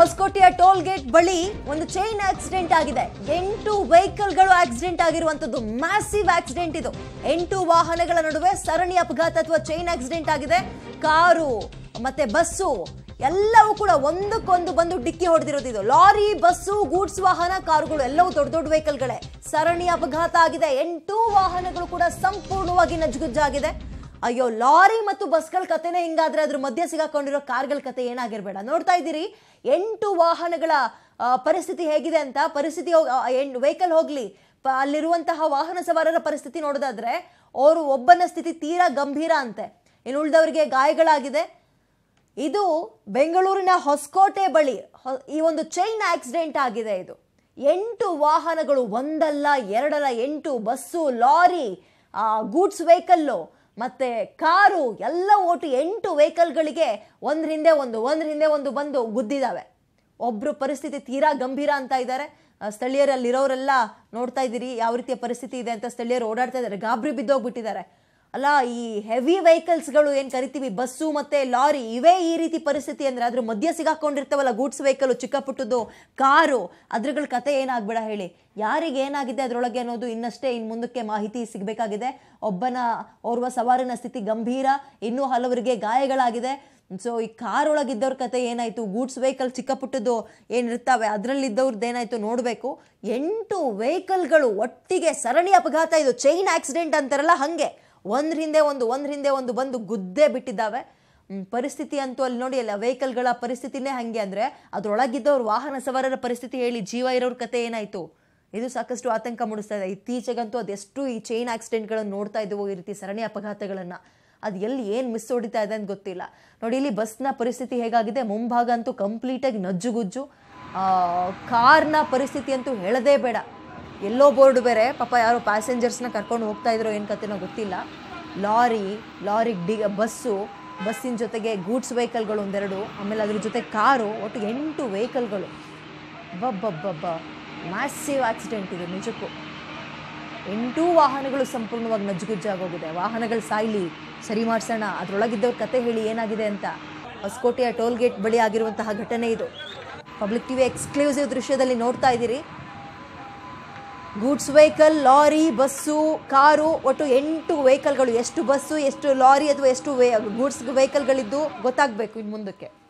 ಹೊಸಕೋಟೆಯ toll gate ಬಳಿ ಒಂದು chain accident ಆಗಿದೆ. 8 ವೆಹಿಕಲ್ ಗಳು ಆಕ್ಸಿಡೆಂಟ್ ಆಗಿರುವಂತದ್ದು ಮ್ಯಾಸಿವ್ ಆಕ್ಸಿಡೆಂಟ್. ಇದು 8 ವಾಹನಗಳ ನಡುವೆ ಸರಣಿ ಅಪಘಾತ ಅಥವಾ ಚೈನ್ ಆಕ್ಸಿಡೆಂಟ್ ಆಗಿದೆ. ಕಾರು ಮತ್ತೆ ಬಸ್ ಎಲ್ಲವೂ ಕೂಡ ಒಂದಕ್ಕೊಂದು ಬಂದು ಡಿಕ್ಕಿ ಹೊಡೆದಿರೋದು. ಇದು ಲಾರಿ, ಬಸ್ಸು, ಗೂಡ್ಸ್ ವಾಹನ, ಕಾರುಗಳು ಎಲ್ಲವೂ ದೊಡ್ಡ ದೊಡ್ಡ ವೆಹಿಕಲ್ಗಳೇ. ಸರಣಿ ಅಪಘಾತ ಆಗಿದೆ. 8 ವಾಹನಗಳು ಕೂಡ ಸಂಪೂರ್ಣವಾಗಿ ನಜ್ಗುಜ್ಜಾಗಿದೆ. ಅಯ್ಯೋ, ಲಾರಿ ಮತ್ತು ಬಸ್ಗಳ ಕಥೆನೇ ಹಿಂಗಾದ್ರೆ ಅದ್ರ ಮಧ್ಯೆ ಸಿಗಾಕೊಂಡಿರೋ ಕಾರ್ಗಳ ಕತೆ ಏನಾಗಿರ್ಬೇಡ. ನೋಡ್ತಾ ಇದ್ದೀರಿ 8 ವಾಹನಗಳ ಪರಿಸ್ಥಿತಿ ಹೇಗಿದೆ ಅಂತ. ಪರಿಸ್ಥಿತಿ ವೆಹಿಕಲ್ ಹೋಗ್ಲಿ, ಅಲ್ಲಿರುವಂತಹ ವಾಹನ ಸವಾರರ ಪರಿಸ್ಥಿತಿ ನೋಡೋದಾದ್ರೆ ಅವರು ಒಬ್ಬನ ಸ್ಥಿತಿ ತೀರಾ ಗಂಭೀರ ಅಂತೆ. ಇನ್ನು ಉಳಿದವರಿಗೆ ಗಾಯಗಳಾಗಿದೆ. ಇದು ಬೆಂಗಳೂರಿನ ಹೊಸಕೋಟೆ ಬಳಿ ಈ ಒಂದು ಚೈನ್ ಆಕ್ಸಿಡೆಂಟ್ ಆಗಿದೆ. ಇದು 8 ವಾಹನಗಳು, ಒಂದಲ್ಲ ಎರಡಲ್ಲ 8, ಬಸ್ಸು, ಲಾರಿ, ಗೂಡ್ಸ್ ವೆಹಿಕಲ್ಲು ಮತ್ತೆ ಕಾರು ಎಲ್ಲ ಒಟ್ಟು 8 ವೆಹಿಕಲ್ಗಳಿಗೆ ಒಂದ್ರ ಹಿಂದೆ ಒಂದು ಬಂದು ಗುದ್ದಿದ್ದಾವೆ. ಒಬ್ರು ಪರಿಸ್ಥಿತಿ ತೀರಾ ಗಂಭೀರ ಅಂತ ಇದ್ದಾರೆ. ಸ್ಥಳೀಯರಲ್ಲಿರೋರೆಲ್ಲ ನೋಡ್ತಾ ಇದ್ದೀರಿ ಯಾವ ರೀತಿಯ ಪರಿಸ್ಥಿತಿ ಇದೆ ಅಂತ. ಸ್ಥಳೀಯರು ಓಡಾಡ್ತಾ ಇದ್ದಾರೆ, ಗಾಬರಿ ಬಿದ್ದೋಗ್ಬಿಟ್ಟಿದ್ದಾರೆ. ಅಲ್ಲ, ಈ ಹೆವಿ ವೆಹಿಕಲ್ಸ್ಗಳು ಏನು ಕರಿತೀವಿ ಬಸ್ಸು ಮತ್ತು ಲಾರಿ ಇವೇ ಈ ರೀತಿ ಪರಿಸ್ಥಿತಿ ಅಂದರೆ ಅದ್ರ ಮಧ್ಯ ಸಿಗಾಕೊಂಡಿರ್ತಾವಲ್ಲ ಗೂಡ್ಸ್ ವೆಹಿಕಲ್, ಚಿಕ್ಕ ಪುಟ್ಟದ್ದು ಕಾರು, ಅದ್ರಗಳ ಕತೆ ಏನಾಗಬೇಡ ಹೇಳಿ. ಯಾರಿಗೇನಾಗಿದೆ ಅದರೊಳಗೆ ಅನ್ನೋದು ಇನ್ನಷ್ಟೇ ಇನ್ನು ಮುಂದಕ್ಕೆ ಮಾಹಿತಿ ಸಿಗಬೇಕಾಗಿದೆ. ಓರ್ವ ಸವಾರನ ಸ್ಥಿತಿ ಗಂಭೀರ, ಇನ್ನೂ ಹಲವರಿಗೆ ಗಾಯಗಳಾಗಿದೆ. ಸೊ ಈ ಕಾರೊಳಗಿದ್ದವ್ರ ಕತೆ ಏನಾಯಿತು, ಗೂಡ್ಸ್ ವೆಹಿಕಲ್ ಚಿಕ್ಕ ಪುಟ್ಟದ್ದು ಏನಿರ್ತಾವೆ ಅದರಲ್ಲಿದ್ದವ್ರದ್ದು ಏನಾಯಿತು ನೋಡಬೇಕು. 8 ವೆಹಿಕಲ್ಗಳು ಒಟ್ಟಿಗೆ ಸರಣಿ ಅಪಘಾತ. ಇದು ಚೈನ್ ಆಕ್ಸಿಡೆಂಟ್ ಅಂತಾರಲ್ಲ ಹಾಗೆ, ಒಂದ್ರ ಹಿಂದೆ ಒಂದು ಬಂದು ಗುದ್ದೆ ಬಿಟ್ಟಿದ್ದಾವೆ. ಪರಿಸ್ಥಿತಿ ಅಂತೂ ಅಲ್ಲಿ ನೋಡಿ, ಅಲ್ಲ ವೆಹಿಕಲ್ಗಳ ಪರಿಸ್ಥಿತಿನೇ ಹಾಗೆ. ಅಂದರೆ ಅದರೊಳಗಿದ್ದವ್ರು ವಾಹನ ಸವಾರರ ಪರಿಸ್ಥಿತಿ ಹೇಳಿ, ಜೀವ ಇರೋರ ಕತೆ ಏನಾಯಿತು. ಇದು ಸಾಕಷ್ಟು ಆತಂಕ ಮೂಡಿಸ್ತಾ ಇದೆ. ಇತ್ತೀಚೆಗಂತೂ ಅದೆಷ್ಟು ಈ ಚೈನ್ ಆಕ್ಸಿಡೆಂಟ್ಗಳನ್ನು ನೋಡ್ತಾ ಇದ್ದೀವೋ, ಈ ರೀತಿ ಸರಣಿ ಅಪಘಾತಗಳನ್ನು. ಅದು ಎಲ್ಲಿ ಏನು ಮಿಸ್ ಹೊಡಿತಾ ಇದೆ ಅಂತ ಗೊತ್ತಿಲ್ಲ. ನೋಡಿ ಇಲ್ಲಿ ಬಸ್ನ ಪರಿಸ್ಥಿತಿ ಹೇಗಾಗಿದೆ, ಮುಂಭಾಗ ಅಂತೂ ಕಂಪ್ಲೀಟಾಗಿ ನಜ್ಜುಗುಜ್ಜು. ಕಾರ್ನ ಪರಿಸ್ಥಿತಿ ಅಂತೂ ಹೇಳದೇ ಬೇಡ. ಎಲ್ಲೋ ಬೋರ್ಡ್ ಬೇರೆ, ಪಾಪ ಯಾರೋ ಪ್ಯಾಸೆಂಜರ್ಸ್ನ ಕರ್ಕೊಂಡು ಹೋಗ್ತಾ ಇದ್ರೋ ಏನು ಕತೆನೋ ಗೊತ್ತಿಲ್ಲ. ಲಾರಿ ಬಸ್ಸಿನ ಜೊತೆಗೆ ಗೂಡ್ಸ್ ವೆಹಿಕಲ್ಗಳು ಒಂದೆರಡು, ಆಮೇಲೆ ಅದ್ರ ಜೊತೆ ಕಾರು, ಒಟ್ಟು 8 ವೆಹಿಕಲ್ಗಳು. ಬಬ್ಬಬ್ಬಬ್ಬ, ಮ್ಯಾಸಿವ್ ಆಕ್ಸಿಡೆಂಟ್ ಇದು ನಿಜಕ್ಕೂ. 8 ವಾಹನಗಳು ಸಂಪೂರ್ಣವಾಗಿ ನಜ್ಜುಗುಜ್ಜಾಗೋಗಿದೆ. ವಾಹನಗಳು ಸಾಯ್ಲಿ, ಸರಿ ಮಾಡಿಸೋಣ, ಅದರೊಳಗಿದ್ದವ್ರ ಕತೆ ಹೇಳಿ ಏನಾಗಿದೆ ಅಂತ. ಹೊಸಕೋಟೆಯ ಟೋಲ್ ಗೇಟ್ ಬಳಿ ಆಗಿರುವಂತಹ ಘಟನೆ ಇದು. ಪಬ್ಲಿಕ್ ಟಿವಿ ಎಕ್ಸ್ಕ್ಲೂಸಿವ್ ದೃಶ್ಯದಲ್ಲಿ ನೋಡ್ತಾ ಇದ್ದೀರಿ. Goods vehicle, lorry, bus, car ಒಟ್ಟು 8 ವೆಹಿಕಲ್ಗಳು. ಎಷ್ಟು ಬಸ್ಸು, ಎಷ್ಟು ಲಾರಿ ಅಥವಾ ಎಷ್ಟು ಗೂಡ್ಸ್ ವೆಹಿಕಲ್ಗಳಿದ್ದು ಗೊತ್ತಾಗಬೇಕು ಇನ್ನು ಮುಂದಕ್ಕೆ.